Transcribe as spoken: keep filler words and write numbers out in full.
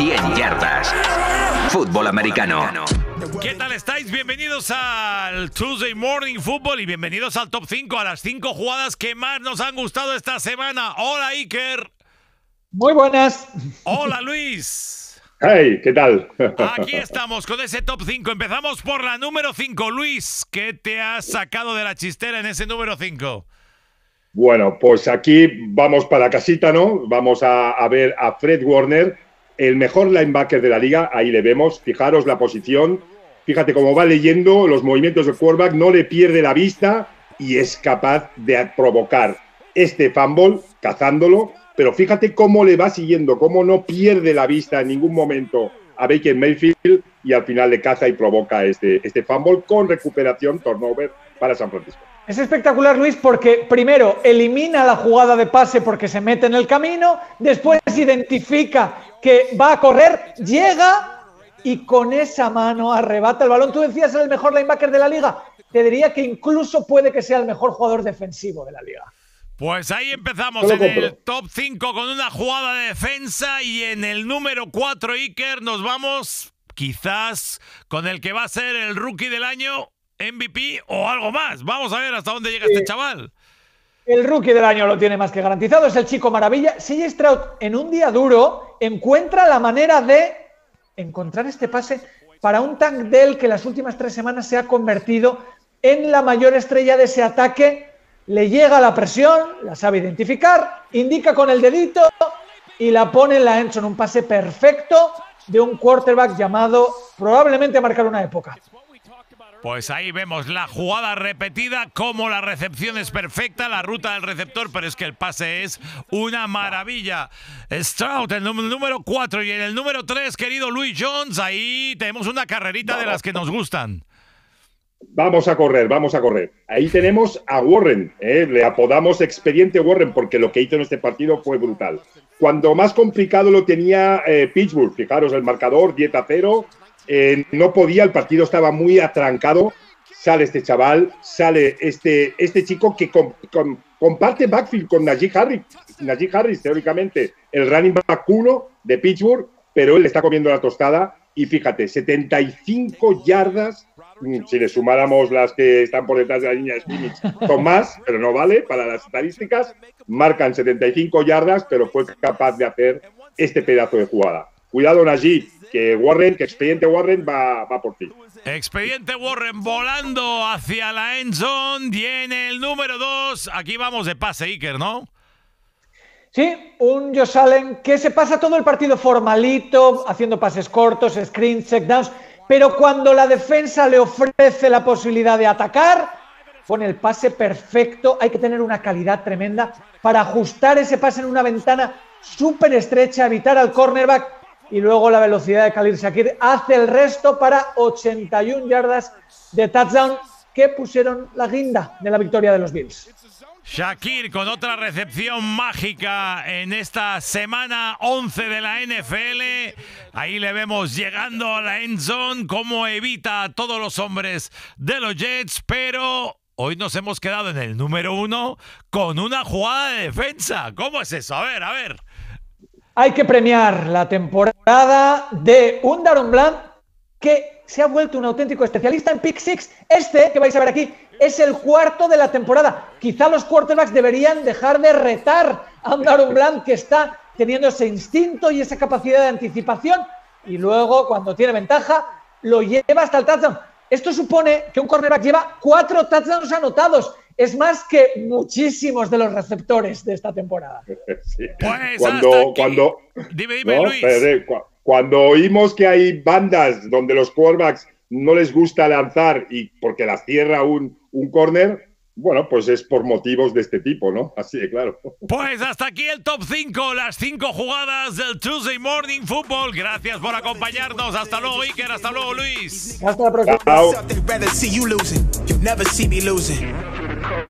cien yardas. Fútbol americano. ¿Qué tal estáis? Bienvenidos al Tuesday Morning Football y bienvenidos al Top cinco, a las cinco jugadas que más nos han gustado esta semana. Hola, Iker. Muy buenas. Hola, Luis. Hey, ¿qué tal? Aquí estamos con ese Top cinco. Empezamos por la número cinco. Luis, ¿qué te has sacado de la chistera en ese número cinco? Bueno, pues aquí vamos para casita, ¿no? Vamos a, a ver a Fred Warner, el mejor linebacker de la liga. Ahí le vemos. Fijaros la posición. Fíjate cómo va leyendo los movimientos del quarterback. No le pierde la vista y es capaz de provocar este fumble cazándolo. Pero fíjate cómo le va siguiendo, cómo no pierde la vista en ningún momento a Baker Mayfield y al final le caza y provoca este, este fumble con recuperación, turnover para San Francisco. Es espectacular, Luis, porque primero elimina la jugada de pase porque se mete en el camino, después identifica que va a correr, llega y con esa mano arrebata el balón. Tú decías el mejor linebacker de la liga. Te diría que incluso puede que sea el mejor jugador defensivo de la liga. Pues ahí empezamos en el top cinco con una jugada de defensa y en el número cuatro, Iker, nos vamos quizás con el que va a ser el rookie del año, M V P o algo más. Vamos a ver hasta dónde llega sí. este chaval. El rookie del año lo tiene más que garantizado, es el chico maravilla. C J. Stroud, en un día duro, encuentra la manera de encontrar este pase para un tank del que las últimas tres semanas se ha convertido en la mayor estrella de ese ataque. Le llega la presión, la sabe identificar, indica con el dedito y la pone en la endzone. Un pase perfecto de un quarterback llamado probablemente a marcar una época. Pues ahí vemos la jugada repetida, como la recepción es perfecta, la ruta del receptor, pero es que el pase es una maravilla. Stroud en el número cuatro y en el número tres, querido Luis Jones, ahí tenemos una carrerita de las que nos gustan. Vamos a correr, vamos a correr. Ahí tenemos a Warren, ¿eh? Le apodamos Expediente Warren porque lo que hizo en este partido fue brutal. Cuando más complicado lo tenía eh, Pittsburgh, fijaros el marcador, diez a cero... Eh, no podía, el partido estaba muy atrancado. Sale este chaval, sale este, este chico que com, com, comparte backfield con Najib Harris. Najib Harris, teóricamente, el running back uno de Pittsburgh, pero él le está comiendo la tostada. Y fíjate, setenta y cinco yardas, si le sumáramos las que están por detrás de la línea de scrimmage, son más, pero no vale para las estadísticas. Marcan setenta y cinco yardas, pero fue capaz de hacer este pedazo de jugada. Cuidado, Najib, que Warren, que Expediente Warren va, va por ti. Expediente Warren volando hacia la end zone. Tiene el número dos. Aquí vamos de pase, Iker, ¿no? Sí, un Josh Allen que se pasa todo el partido formalito, haciendo pases cortos, screens, checkdowns, pero cuando la defensa le ofrece la posibilidad de atacar, pone el pase perfecto. Hay que tener una calidad tremenda para ajustar ese pase en una ventana súper estrecha, evitar al cornerback. Y luego la velocidad de Khalil Shakir hace el resto para ochenta y una yardas de touchdown que pusieron la guinda de la victoria de los Bills. Shakir con otra recepción mágica en esta semana once de la N F L. Ahí le vemos llegando a la end zone, como evita a todos los hombres de los Jets, pero hoy nos hemos quedado en el número uno con una jugada de defensa. ¿Cómo es eso? A ver, a ver. Hay que premiar la temporada de un Daron Bland que se ha vuelto un auténtico especialista en pick six. Este que vais a ver aquí es el cuarto de la temporada. Quizá los quarterbacks deberían dejar de retar a un Daron Bland que está teniendo ese instinto y esa capacidad de anticipación. Y luego, cuando tiene ventaja, lo lleva hasta el touchdown. Esto supone que un cornerback lleva cuatro touchdowns anotados. Es más que muchísimos de los receptores de esta temporada. Sí. Pues cuando, cuando, dime, dime, ¿no? Luis. Espérate, cu cuando oímos que hay bandas donde los quarterbacks no les gusta lanzar y porque las cierra un, un corner, bueno, pues es por motivos de este tipo, ¿no? Así de claro. Pues hasta aquí el top cinco, las cinco jugadas del Tuesday Morning Football. Gracias por acompañarnos. Hasta luego, Iker. Hasta luego, Luis. Hasta la próxima. Chao.